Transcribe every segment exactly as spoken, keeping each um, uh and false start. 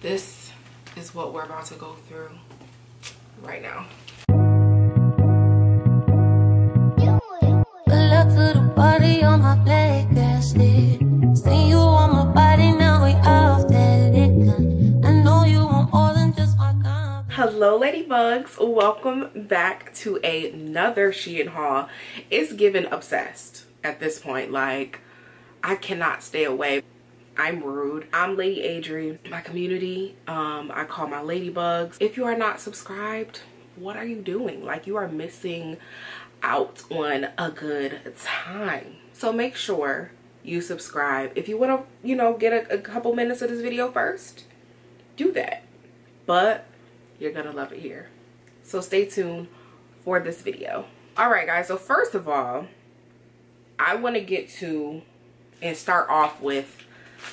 this is what we're about to go through right now. Good luck to the body on my black ass lid. See you on my body now, we off that liquor. I know you want more than just my gun. Hello ladybugs, welcome back to another Shein haul. It's given obsessed at this point, like I cannot stay away. I'm rude. I'm Lady Adri. My community, um, I call my ladybugs. If you are not subscribed, what are you doing? Like, you are missing out on a good time. So make sure you subscribe. If you want to, you know, get a, a couple minutes of this video first, do that. But you're gonna love it here. So stay tuned for this video. All right, guys. So first of all, I want to get to and start off with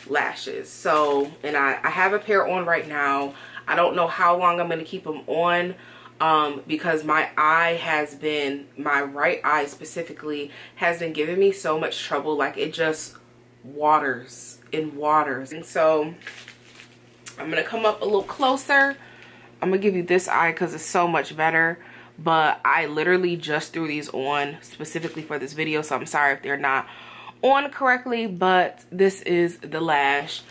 lashes. So, and I, I have a pair on right now. I don't know how long I'm going to keep them on um, because my eye has been, my right eye specifically, has been giving me so much trouble. Like, it just waters and waters. And so I'm going to come up a little closer. I'm going to give you this eye because it's so much better. But I literally just threw these on specifically for this video, so I'm sorry if they're not on correctly, but this is the lash.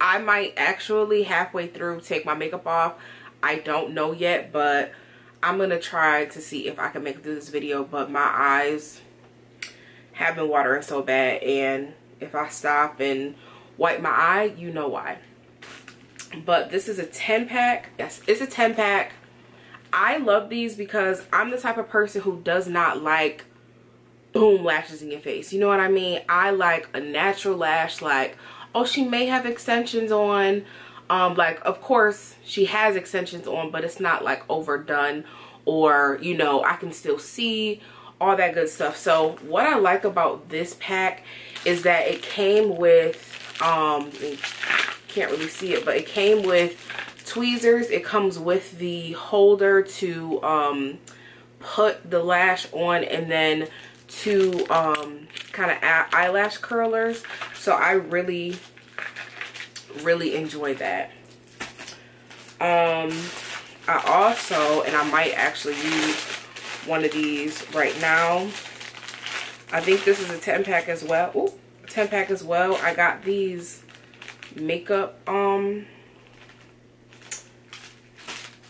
I might actually halfway through take my makeup off. I don't know yet, but I'm gonna try to see if I can make it through this video. But my eyes have been watering so bad, and if I stop and wipe my eye, you know why. But this is a ten pack. Yes, it's a ten pack. I love these because I'm the type of person who does not like boom lashes in your face, you know what I mean? I like a natural lash. Like, oh, she may have extensions on, um like, of course she has extensions on, but it's not like overdone, or, you know, I can still see all that good stuff. So what I like about this pack is that it came with um can't really see it, but it came with tweezers. It comes with the holder to um put the lash on, and then two um kind of eyelash curlers. So I really really enjoy that. um I also, and I might actually use one of these right now. I think this is a ten pack as well. Ooh, ten pack as well. I got these makeup, um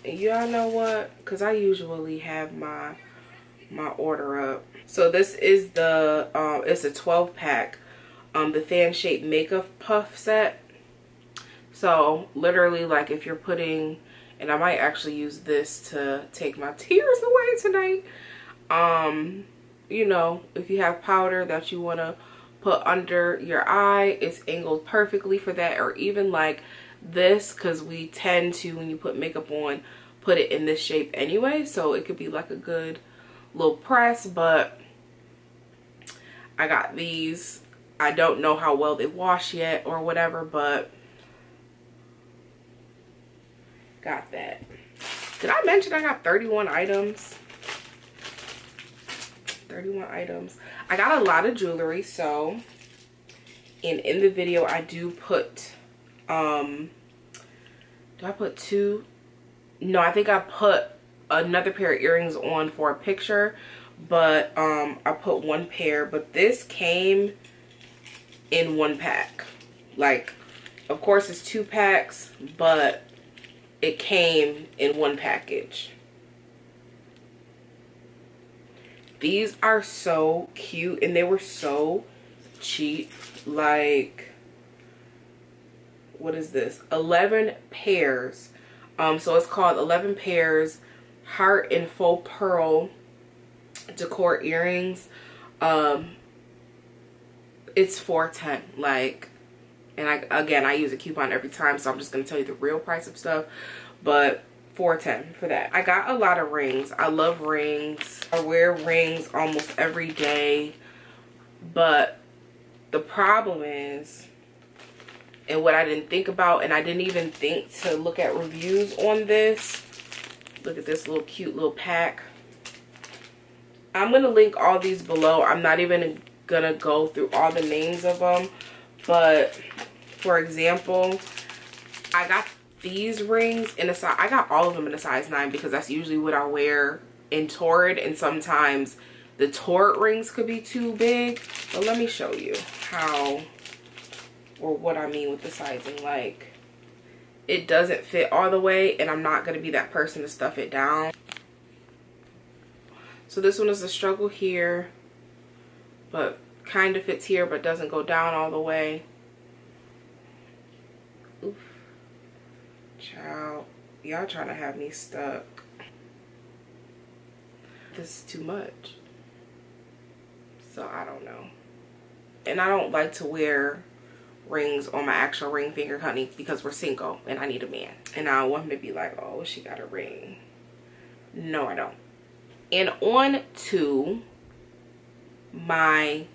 y'all know what, because I usually have my my order up. So this is the um it's a twelve pack, um the fan shaped makeup puff set. So literally, like, if you're putting, and I might actually use this to take my tears away tonight, um you know, if you have powder that you want to put under your eye, it's angled perfectly for that. Or even like this, because we tend to, when you put makeup on, put it in this shape anyway, so it could be like a good little press. But I got these. I don't know how well they wash yet or whatever, but got that. Did I mention I got thirty-one items? thirty-one items. I got a lot of jewelry. So, and in the video I do put um do I put two? No, I think I put another pair of earrings on for a picture, but um I put one pair. But this came in one pack. Like, of course it's two packs, but it came in one package. These are so cute, and they were so cheap. Like, what is this? eleven pairs. Um so it's called eleven pairs heart and faux pearl decor earrings. Um it's four ten, like, and I again I use a coupon every time, so I'm just gonna tell you the real price of stuff. But four ten for that. I got a lot of rings. I love rings. I wear rings almost every day. But the problem is, and what I didn't think about, and I didn't even think to look at reviews on this. Look at this little cute little pack. I'm gonna link all these below. I'm not even gonna go through all the names of them, but for example, I got these rings in a size, I got all of them in a size nine because that's usually what I wear in Torrid, and sometimes the Torrid rings could be too big. But let me show you how, or what I mean with the sizing. Like, it doesn't fit all the way, and I'm not going to be that person to stuff it down. So this one is a struggle here, but kind of fits here, but doesn't go down all the way. Oof. Child, y'all trying to have me stuck. This is too much. So I don't know. And I don't like to wear rings on my actual ring finger, honey, because we're single and I need a man. And I don't want him to be like, oh, she got a ring. No, I don't. And on to my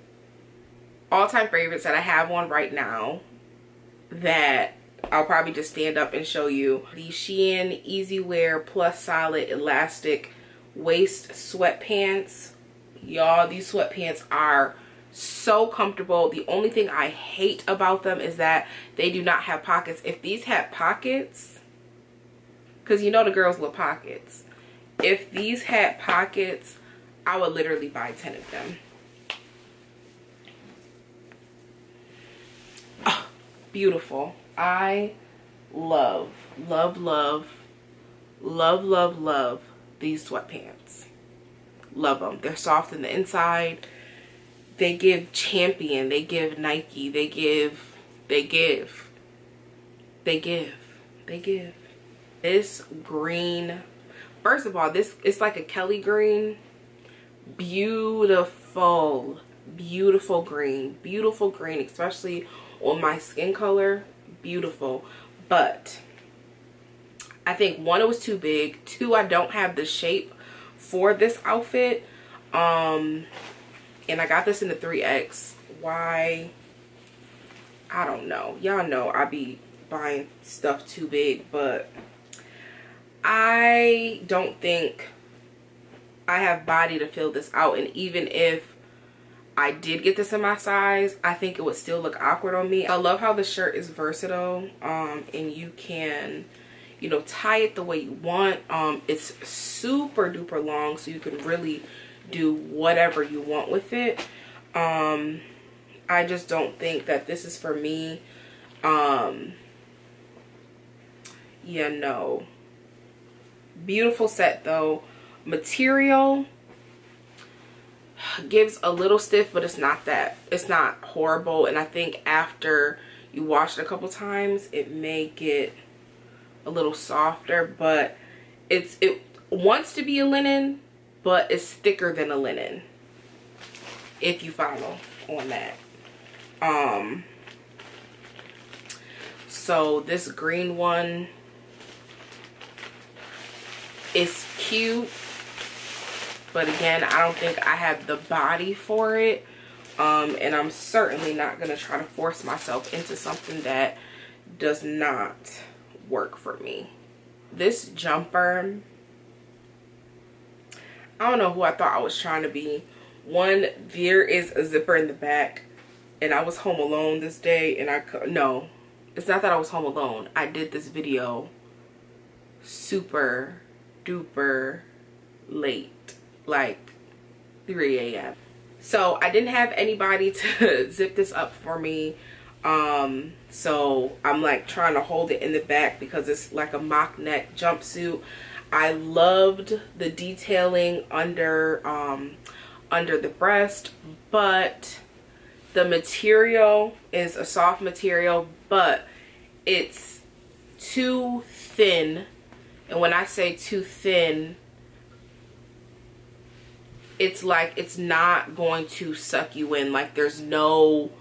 all-time favorites that I have on right now that I'll probably just stand up and show you. The Shein Easy Wear Plus Solid Elastic Waist Sweatpants. Y'all, these sweatpants are so comfortable. The only thing I hate about them is that they do not have pockets. If these had pockets, because you know the girls love pockets. If these had pockets, I would literally buy ten of them. Oh, beautiful. I love, love, love, love, love, love these sweatpants. Love them. They're soft in the inside. They give Champion. They give Nike. They give, they give, they give, they give. This green, first of all, this, it's like a Kelly green. Beautiful, beautiful green. Beautiful green, especially on my skin color. Beautiful. But I think one, it was too big. Two, I don't have the shape for this outfit. Um and I got this in the three X. Why? I don't know. Y'all know I be buying stuff too big, but I don't think I have body to fill this out. And even if I did get this in my size, I think it would still look awkward on me. I love how the shirt is versatile, um, and you can, you know, tie it the way you want. Um, it's super duper long, so you can really do whatever you want with it. Um, I just don't think that this is for me. Um, yeah, no. Beautiful set though. Material gives a little stiff, but it's not that, it's not horrible. And I think after you wash it a couple times, it may get a little softer, but it's, it wants to be a linen, but it's thicker than a linen, if you follow on that. Um so this green one is cute, but again, I don't think I have the body for it. Um, and I'm certainly not going to try to force myself into something that does not work for me. This jumper, I don't know who I thought I was trying to be. One, there is a zipper in the back, and I was home alone this day, and I could, no, it's not that I was home alone. I did this video super duper late. Like three A M So I didn't have anybody to zip this up for me. Um so I'm like trying to hold it in the back because it's like a mock neck jumpsuit. I loved the detailing under um under the breast, but the material is a soft material, but it's too thin. And when I say too thin, it's like, it's not going to suck you in. Like, there's no,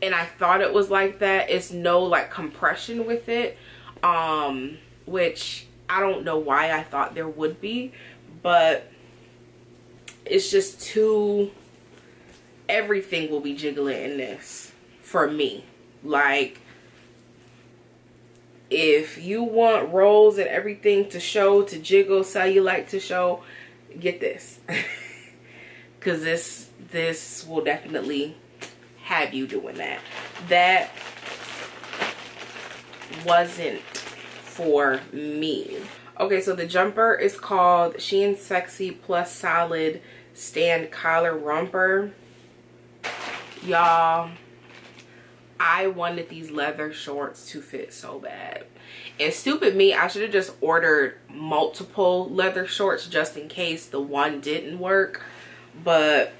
and I thought it was like that. It's no like compression with it, um, which I don't know why I thought there would be, but it's just too, everything will be jiggling in this for me. Like, if you want rolls and everything to show, to jiggle, cellulite to show, get this, because this this will definitely have you doing that. That wasn't for me. Okay, so the jumper is called Shein Sexy Plus Solid Stand Collar Romper. Y'all, I wanted these leather shorts to fit so bad. And stupid me, I should have just ordered multiple leather shorts just in case the one didn't work. But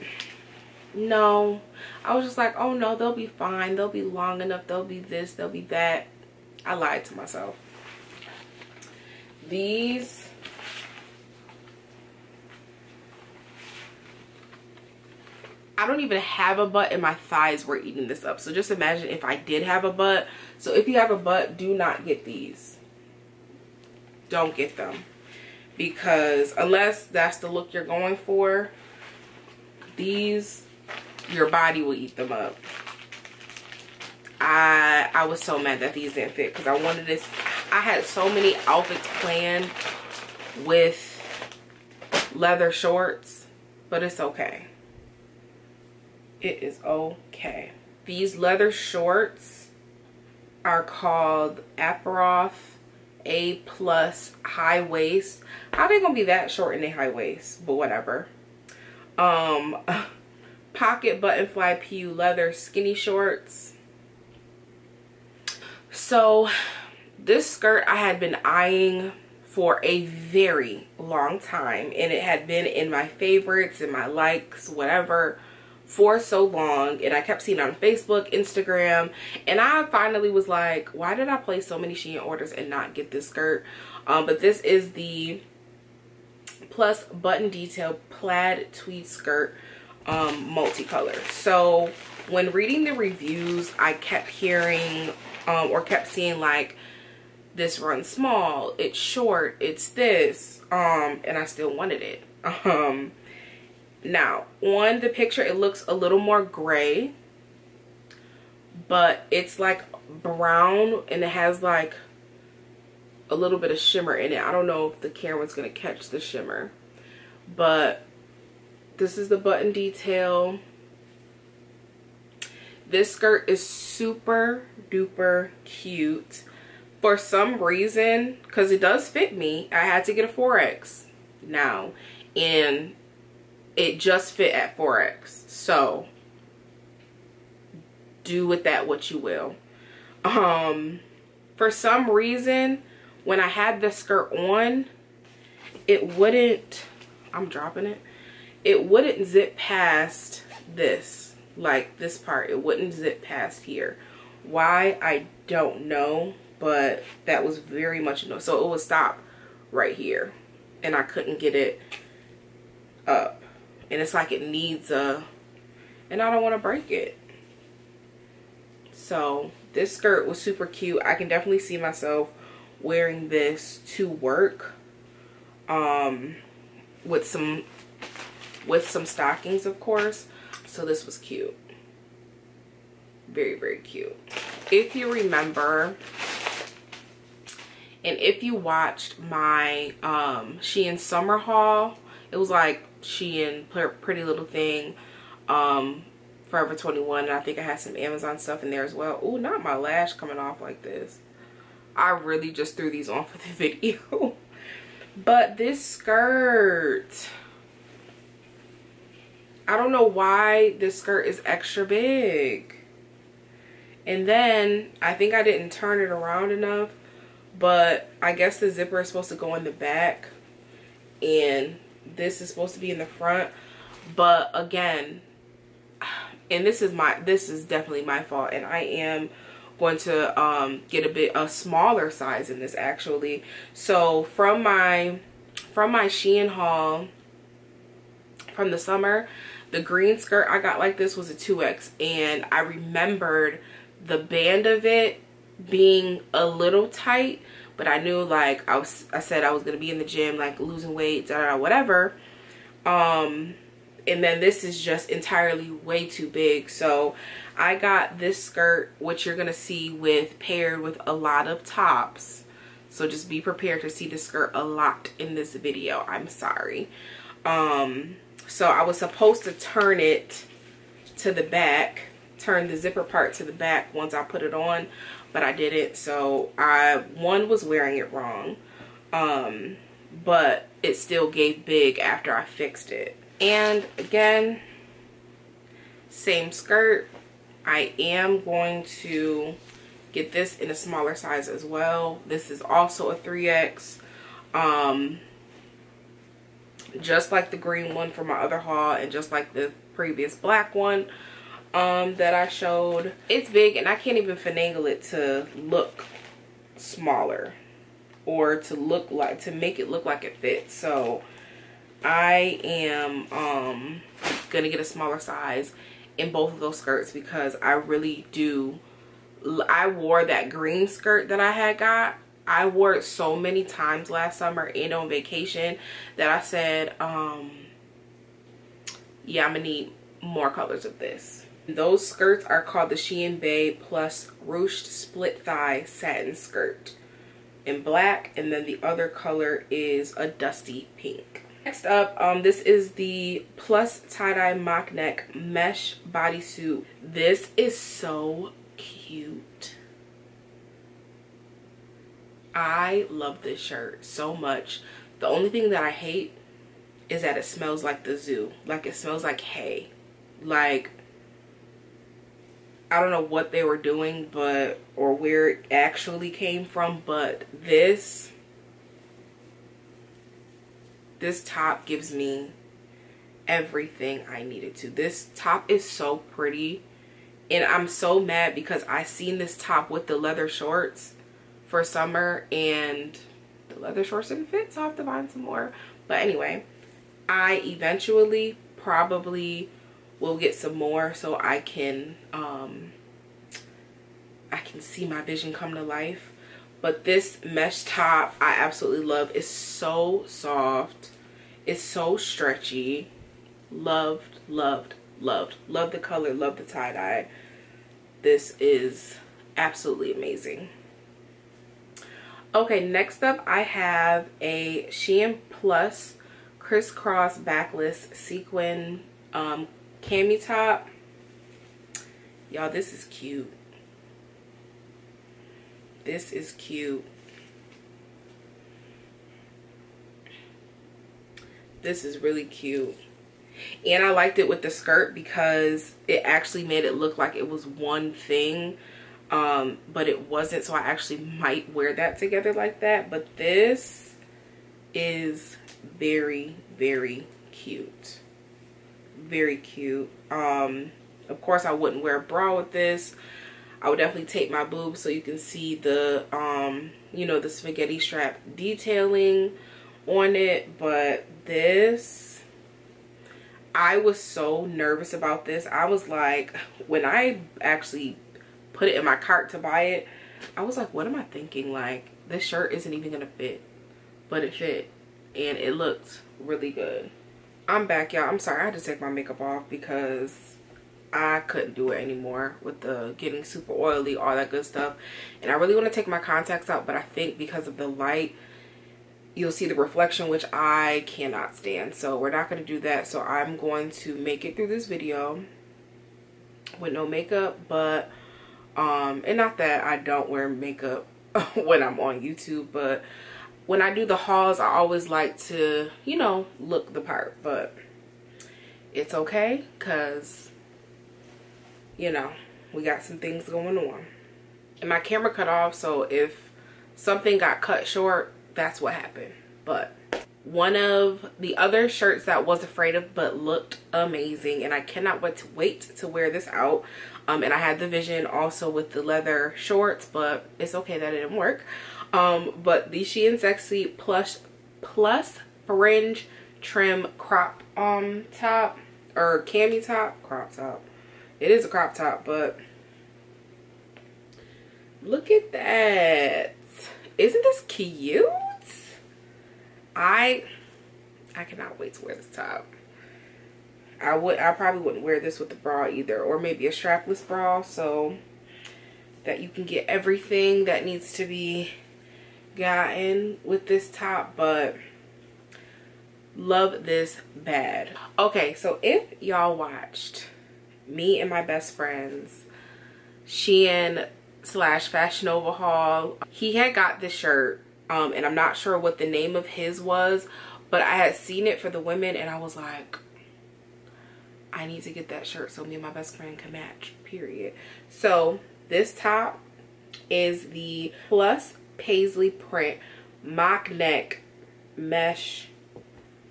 no, I was just like, oh no, they'll be fine. They'll be long enough. They'll be this, they'll be that. I lied to myself. These I don't even have a butt and my thighs were eating this up. So just imagine if I did have a butt. So if you have a butt, do not get these. Don't get them. Because unless that's the look you're going for, these, your body will eat them up. I I was so mad that these didn't fit because I wanted this. I had so many outfits planned with leather shorts, but it's okay. It is okay. These leather shorts are called Apperloth A Plus High Waist. How they gonna be that short in a high waist? But whatever. Um, pocket buttonfly P U leather skinny shorts. So this skirt I had been eyeing for a very long time, and it had been in my favorites, in my likes, whatever, for so long. And I kept seeing it on Facebook, Instagram, and I finally was like, why did I place so many Shein orders and not get this skirt? Um, but this is the plus button detail plaid tweed skirt, um, multicolor. So when reading the reviews, I kept hearing um, or kept seeing like, this runs small, it's short, it's this, um, and I still wanted it. Um, now on the picture it looks a little more gray, but it's like brown and it has like a little bit of shimmer in it. I don't know if the camera's gonna catch the shimmer, but this is the button detail. This skirt is super duper cute. For some reason, because it does fit me, I had to get a four X now, and it just fit at four X. So do with that what you will. Um, for some reason, when I had the skirt on, it wouldn't, I'm dropping it, it wouldn't zip past this, like this part. It wouldn't zip past here. Why? I don't know. But that was very much no, so it would stop right here and I couldn't get it up, and it's like it needs a, and I don't want to break it. So this skirt was super cute. I can definitely see myself wearing this to work, um with some with some stockings, of course. So this was cute, very very cute. If you remember, and if you watched my um, Shein summer haul, it was like Shein, Pretty Little Thing, um, Forever twenty-one, and I think I had some Amazon stuff in there as well. Ooh, not my lash coming off like this. I really just threw these on for the video. But this skirt, I don't know why this skirt is extra big. And then I think I didn't turn it around enough. But I guess the zipper is supposed to go in the back and this is supposed to be in the front. But again, and this is my this is definitely my fault, and I am going to um get a bit a smaller size in this actually. So from my from my Shein haul from the summer, the green skirt I got like this was a two X, and I remembered the band of it being a little tight, but I knew, like I was I said I was gonna be in the gym, like losing weight, da, da, whatever, um and then this is just entirely way too big. So I got this skirt, which you're gonna see with paired with a lot of tops, so just be prepared to see the skirt a lot in this video. I'm sorry. Um so I was supposed to turn it to the back, turn the zipper part to the back once I put it on, but I didn't. So I, one, was wearing it wrong, um, but it still gave big after I fixed it. And again, same skirt. I am going to get this in a smaller size as well. This is also a three X. Um, just like the green one for my other haul, and just like the previous black one um, that I showed. It's big, and I can't even finagle it to look smaller or to look like, to make it look like it fits. So I am um, gonna get a smaller size in both of those skirts, because I really do. I wore that green skirt that I had got, I wore it so many times last summer and on vacation that I said, um, yeah, I'm gonna need more colors of this. Those skirts are called the Shein Bay Plus Ruched Split Thigh Satin Skirt in black, and then the other color is a dusty pink. Next up, um, this is the Plus Tie-Dye Mock Neck Mesh Bodysuit. This is so cute. I love this shirt so much. The only thing that I hate is that it smells like the zoo. Like, it smells like hay. Like, I don't know what they were doing, but, or where it actually came from, but this... This top gives me everything I needed to. This top is so pretty, and I'm so mad because I seen this top with the leather shorts for summer, and the leather shorts didn't fit, so I have to find some more. But anyway, I eventually probably will get some more so I can um, I can see my vision come to life. But this mesh top I absolutely love. It's so soft. It's so stretchy. Loved, loved, loved. Love the color. Love the tie-dye. This is absolutely amazing. Okay, next up I have a Shein Plus crisscross backless sequin um, cami top. Y'all, this is cute. This is cute. This is really cute. And I liked it with the skirt because it actually made it look like it was one thing, um, but it wasn't. So I actually might wear that together like that. But this is very, very cute. Very cute. Um, of course, I wouldn't wear a bra with this. I would definitely tape my boobs so you can see the, um, you know, the spaghetti strap detailing on it. But this, I was so nervous about this. I was like, when I actually put it in my cart to buy it, I was like, what am I thinking? Like, this shirt isn't even gonna fit, but it fit, and it looked really good. I'm back, y'all. I'm sorry, I had to take my makeup off because I couldn't do it anymore with the getting super oily, all that good stuff. And I really want to take my contacts out, but I think because of the light, you'll see the reflection, which I cannot stand. So we're not going to do that. So I'm going to make it through this video with no makeup, but, um, and not that I don't wear makeup when I'm on YouTube, but when I do the hauls, I always like to, you know, look the part, but it's okay. 'Cause you know, we got some things going on. And my camera cut off, so if something got cut short, that's what happened. But one of the other shirts that I was afraid of but looked amazing, and I cannot wait to, wait to wear this out. Um, and I had the vision also with the leather shorts, but it's okay that it didn't work. Um, but the Shein Sexy Plush Plus Fringe Trim Crop um top, or cami top, crop top. It is a crop top, but look at that. Isn't this cute? I I cannot wait to wear this top. I would I probably wouldn't wear this with a bra either, or maybe a strapless bra, so that you can get everything that needs to be gotten with this top, but love this bad. Okay, so if y'all watched me and my best friends Shein slash Fashion Nova haul. He had got this shirt, um, and I'm not sure what the name of his was, but I had seen it for the women and I was like, I need to get that shirt so me and my best friend can match, period. So this top is the Plus Paisley print mock neck mesh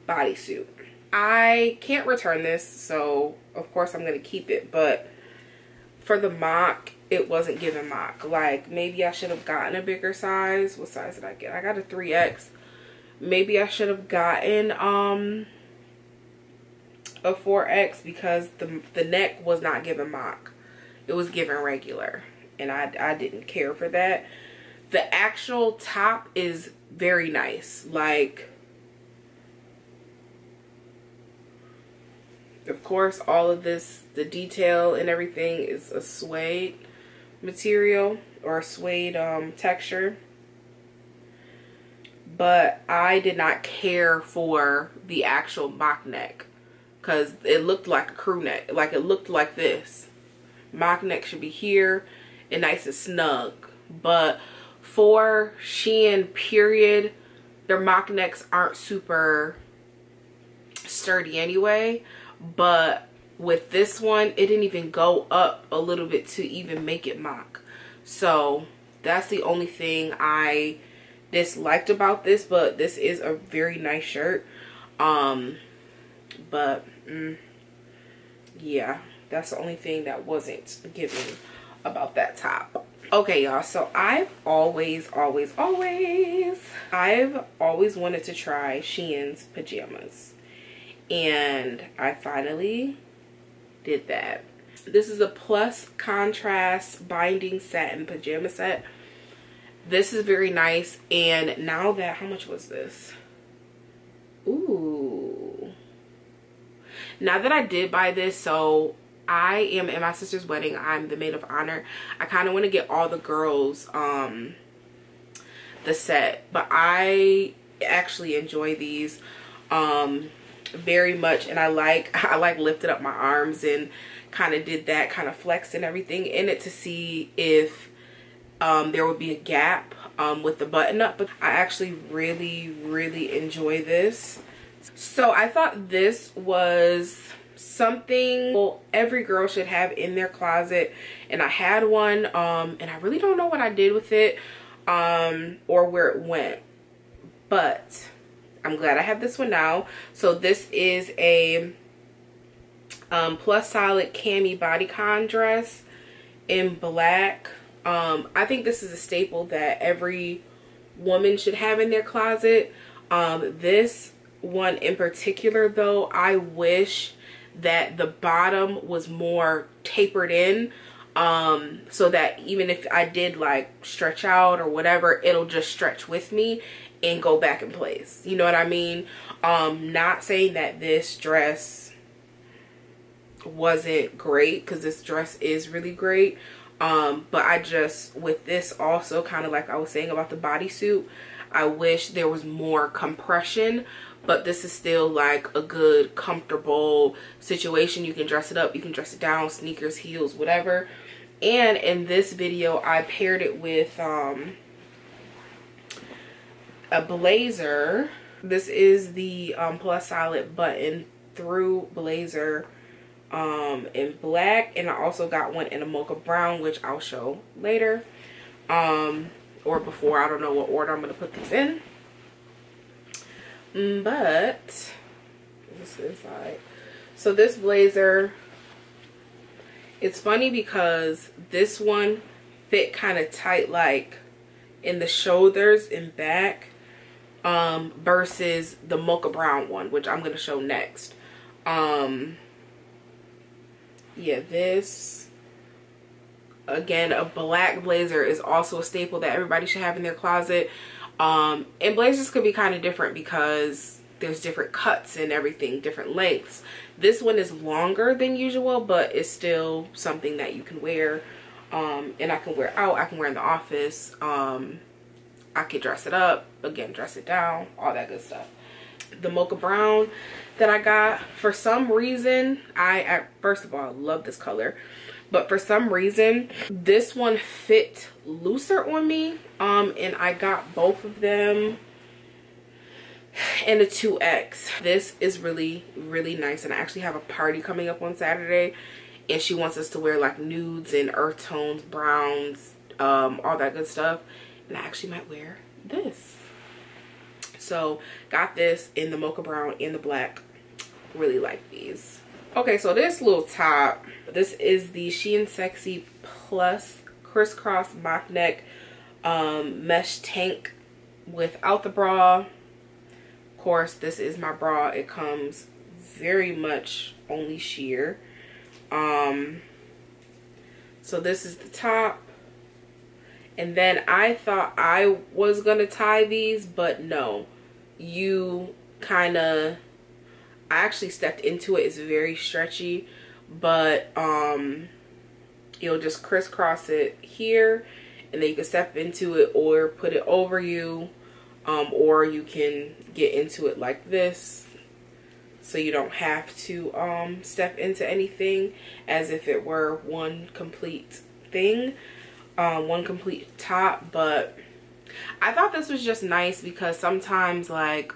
bodysuit. I can't return this, so of course I'm going to keep it, but for the mock, it wasn't giving mock. Like, maybe I should have gotten a bigger size. What size did I get? I got a three X. Maybe I should have gotten um a four X because the the neck was not giving mock. It was giving regular, and I, I didn't care for that. The actual top is very nice. Like, of course, all of this, the detail and everything is a suede material or a suede um, texture. But I did not care for the actual mock neck because it looked like a crew neck. Like, it looked like this. Mock neck should be here and nice and snug. But for Shein, period, their mock necks aren't super sturdy anyway. But with this one, it didn't even go up a little bit to even make it mock. So that's the only thing I disliked about this. But this is a very nice shirt. Um, but mm, yeah, that's the only thing that wasn't given about that top. Okay, y'all. So I've always, always, always, I've always wanted to try Shein's pajamas. And I finally did that. This is a plus contrast binding satin pajama set. This is very nice. And now that, how much was this? Ooh. Now that I did buy this, so I am at my sister's wedding. I'm the maid of honor. I kind of want to get all the girls um, the set. But I actually enjoy these. Um... very much, and I like I like lifted up my arms and kind of did that kind of flex and everything in it to see if um there would be a gap um with the button up. But I actually really really enjoy this, so I thought this was something well every girl should have in their closet. And I had one, um and I really don't know what I did with it um or where it went, but I'm glad I have this one now. So this is a um, plus solid cami bodycon dress in black. Um, I think this is a staple that every woman should have in their closet. Um, this one in particular, though, I wish that the bottom was more tapered in, um, so that even if I did like stretch out or whatever, it'll just stretch with me and go back in place. You know what I mean? Um, not saying that this dress wasn't great, because this dress is really great. Um, but I just, with this also, kind of like I was saying about the bodysuit, I wish there was more compression. But this is still like a good, comfortable situation. You can dress it up, you can dress it down, sneakers, heels, whatever. And in this video, I paired it with um, a blazer. This is the um, plus solid button through blazer um, in black, and I also got one in a mocha brown, which I'll show later, um, or before. I don't know what order I'm gonna put these in, but this is like, so this blazer, it's funny because this one fit kind of tight like in the shoulders and back, um versus the mocha brown one, which I'm going to show next. Um yeah, this again, a black blazer is also a staple that everybody should have in their closet. Um and blazers could be kind of different because there's different cuts and everything, different lengths. This one is longer than usual, but it's still something that you can wear, um and I can wear out, I can wear in the office, um I could dress it up, again, dress it down, all that good stuff. The mocha brown that I got, for some reason, I, I first of all, love this color, but for some reason this one fit looser on me, um and I got both of them in a two X. This is really really nice, and I actually have a party coming up on Saturday and she wants us to wear like nudes and earth tones, browns, um all that good stuff, and I actually might wear this. So got this in the mocha brown and the black. Really like these. Okay, so this little top, this is the Shein Sexy Plus crisscross mock neck um mesh tank without the bra. Of course, this is my bra. It comes very much only sheer. Um so this is the top. And then I thought I was gonna tie these, but no, you kind of, I actually stepped into it. It's very stretchy, but um you'll just crisscross it here and then you can step into it or put it over you, um or you can get into it like this so you don't have to um step into anything, as if it were one complete thing, um one complete top. But I thought this was just nice because sometimes, like,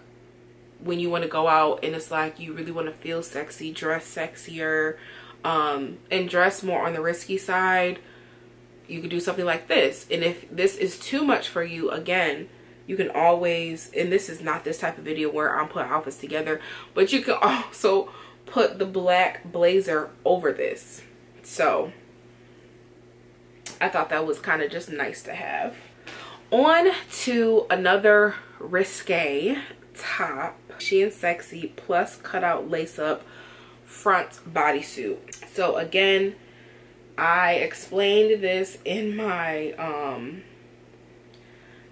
when you want to go out and it's like you really want to feel sexy, dress sexier, um and dress more on the risky side, you could do something like this. And if this is too much for you, again, you can always, and this is not this type of video where I'm putting outfits together, but you can also put the black blazer over this. So I thought that was kind of just nice to have. On to another risque top, Shein Sexy Plus cutout lace up front bodysuit. So again, I explained this in my um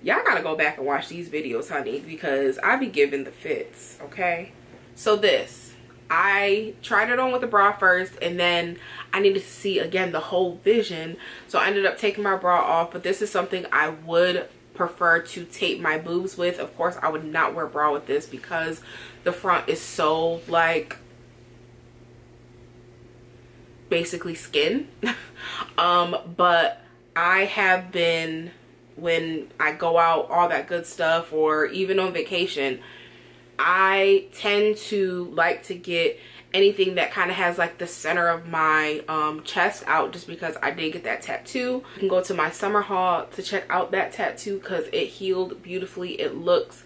y'all gotta go back and watch these videos, honey, because I be giving the fits. Okay, so this, I tried it on with the bra first and then I needed to see again the whole vision, so I ended up taking my bra off. But this is something I would prefer to tape my boobs with. Of course, I would not wear bra with this because the front is so, like, basically skin. Um but I have been, when I go out, all that good stuff, or even on vacation, I tend to like to get anything that kind of has like the center of my um chest out, just because I did get that tattoo. You can go to my summer haul to check out that tattoo because it healed beautifully. It looks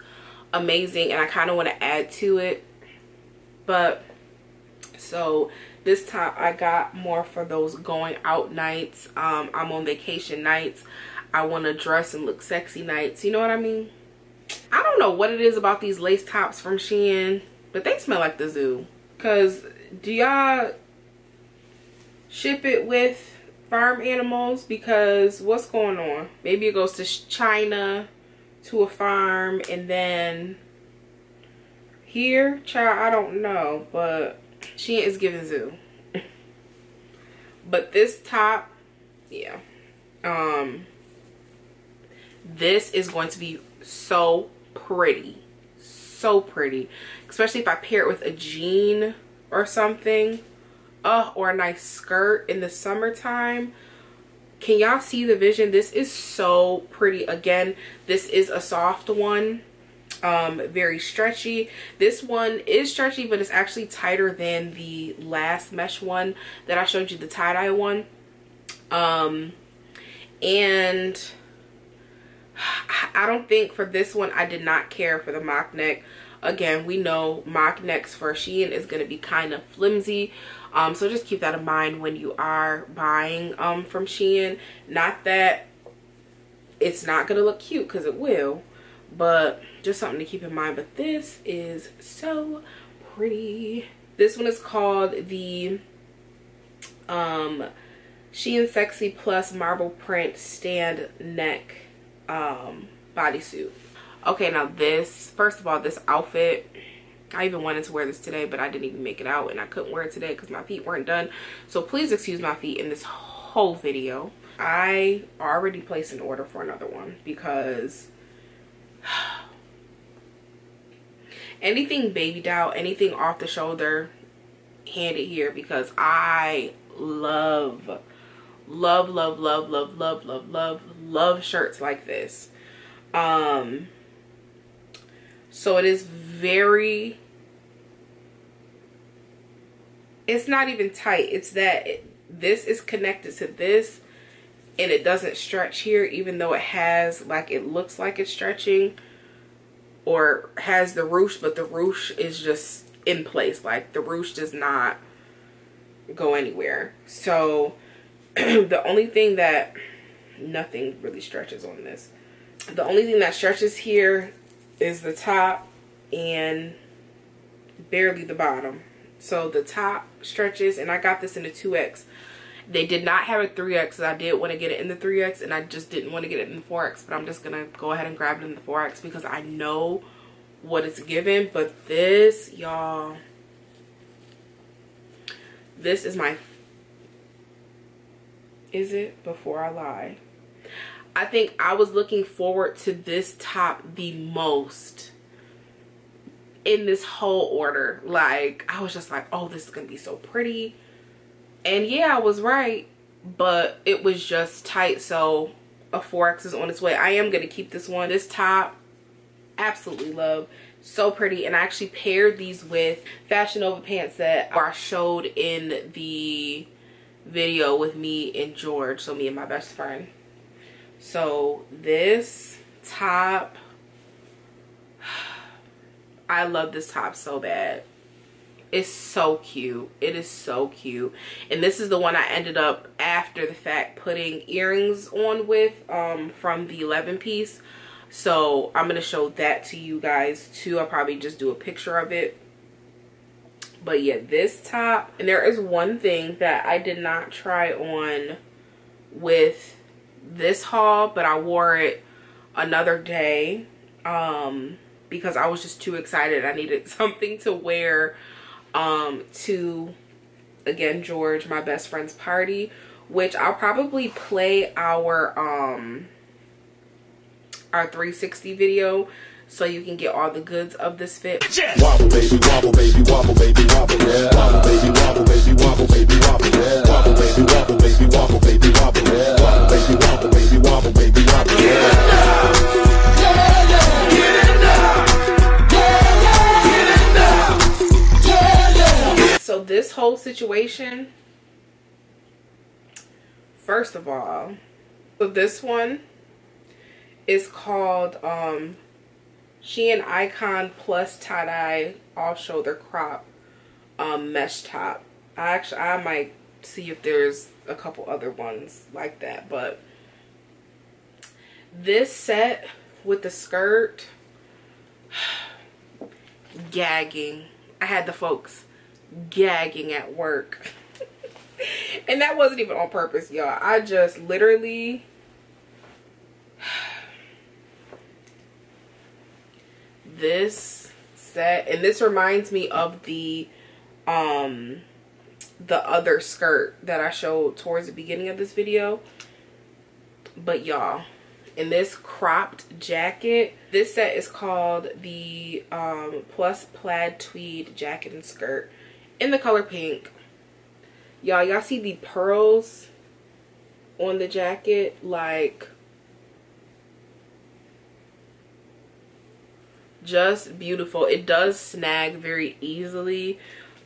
amazing and I kind of want to add to it. But so this top I got more for those going out nights, um I'm on vacation nights, I want to dress and look sexy nights, you know what I mean? I don't know what it is about these lace tops from Shein, but they smell like the zoo. Cause do y'all ship it with farm animals? Because what's going on? Maybe it goes to China, to a farm, and then here, child, I don't know. But Shein is giving zoo. But this top, yeah, um, this is going to be so pretty. So pretty, especially if I pair it with a jean or something, uh or a nice skirt in the summertime. Can y'all see the vision? This is so pretty. Again, this is a soft one, um very stretchy. This one is stretchy, but it's actually tighter than the last mesh one that I showed you, the tie-dye one. Um and I don't think for this one, I did not care for the mock neck. Again, we know mock necks for Shein is going to be kind of flimsy, um so just keep that in mind when you are buying um from Shein. Not that it's not going to look cute, because it will, but just something to keep in mind. But this is so pretty. This one is called the um Shein Sexy Plus marble print stand neck um bodysuit. Okay, now this, first of all, this outfit, I even wanted to wear this today, but I didn't even make it out and I couldn't wear it today because my feet weren't done, so please excuse my feet in this whole video. I already placed an order for another one because anything baby doll, anything off the shoulder, hand it here, because I love love, love, love, love, love, love, love, love shirts like this. Um, so it is very, it's not even tight. It's that it, this is connected to this and it doesn't stretch here, even though it has, like, it looks like it's stretching or has the ruche, but the ruche is just in place. Like, the ruche does not go anywhere. So the only thing that, nothing really stretches on this. The only thing that stretches here is the top and barely the bottom. So the top stretches, and I got this in a two X. They did not have a three X, so I did want to get it in the three X, and I just didn't want to get it in the four X, but I'm just going to go ahead and grab it in the four X because I know what it's given. But this, y'all, this is my, is it? Before I lie, I think I was looking forward to this top the most in this whole order. Like, I was just like, oh, this is gonna be so pretty. And yeah, I was right, but it was just tight. So a four X is on its way. I am gonna keep this one. This top, absolutely love, so pretty. And I actually paired these with Fashion Nova pants that I showed in the video with me and George, so me and my best friend. So this top, I love this top so bad. It's so cute. It is so cute. And this is the one I ended up after the fact putting earrings on with um from the eleven piece. So I'm gonna show that to you guys too. I'll probably just do a picture of it. But yeah, this top, and there is one thing that I did not try on with this haul, but I wore it another day um because I was just too excited. I needed something to wear um to, again, George, my best friend's party, which I'll probably play our um our three sixty video so you can get all the goods of this fit. Wobble baby, wobble baby, wobble baby, wobble, yeah. Wobble baby, wobble baby, wobble baby, wobble, yeah. Wobble baby, wobble baby, wobble baby, wobble, yeah. Wobble baby, wobble baby, wobble baby, wobble, yeah. So this whole situation, first of all, so this one is called um, Shein Icon Plus Tie-Dye All Shoulder Crop um, Mesh Top. I actually, I might see if there's a couple other ones like that, but this set with the skirt, gagging. I had the folks gagging at work and that wasn't even on purpose, y'all. I just literally this set, and this reminds me of the um the other skirt that I showed towards the beginning of this video. But y'all, in this cropped jacket, this set is called the um Plus Plaid Tweed Jacket and Skirt in the color pink. Y'all, y'all see the pearls on the jacket? Like, just beautiful. It does snag very easily,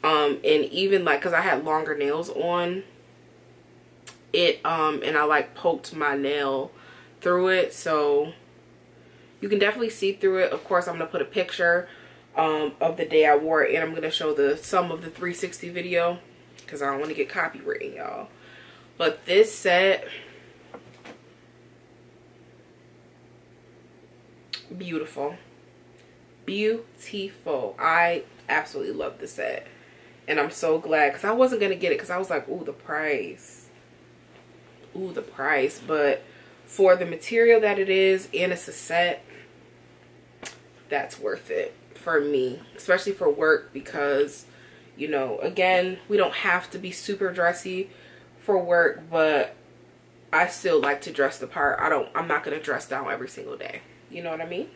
um and even like, because I had longer nails on it, um and I like poked my nail through it, so you can definitely see through it. Of course, I'm gonna put a picture Um, of the day I wore it, and I'm gonna show the some of the three sixty video because I don't want to get copywritten, y'all. But this set, beautiful, beautiful. I absolutely love this set, and I'm so glad, because I wasn't gonna get it because I was like, ooh, the price, ooh, the price. But for the material that it is, and it's a set, that's worth it. For me, especially for work, because, you know, again, we don't have to be super dressy for work, but I still like to dress the part. I don't I'm not gonna dress down every single day, you know what I mean?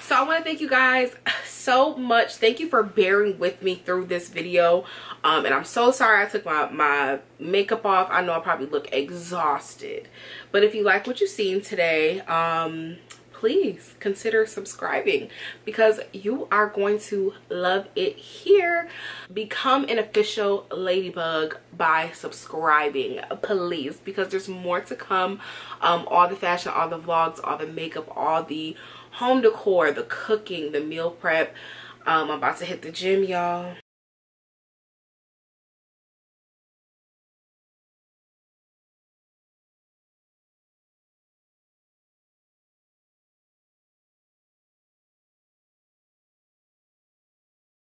So I want to thank you guys so much. Thank you for bearing with me through this video. Um, and I'm so sorry I took my, my makeup off. I know I probably look exhausted. But if you like what you've seen today, um, please consider subscribing, because you are going to love it here. Become an official Ladybug by subscribing, please, because there's more to come. Um, all the fashion, all the vlogs, all the makeup, all the home decor, the cooking, the meal prep. um, I'm about to hit the gym, y'all.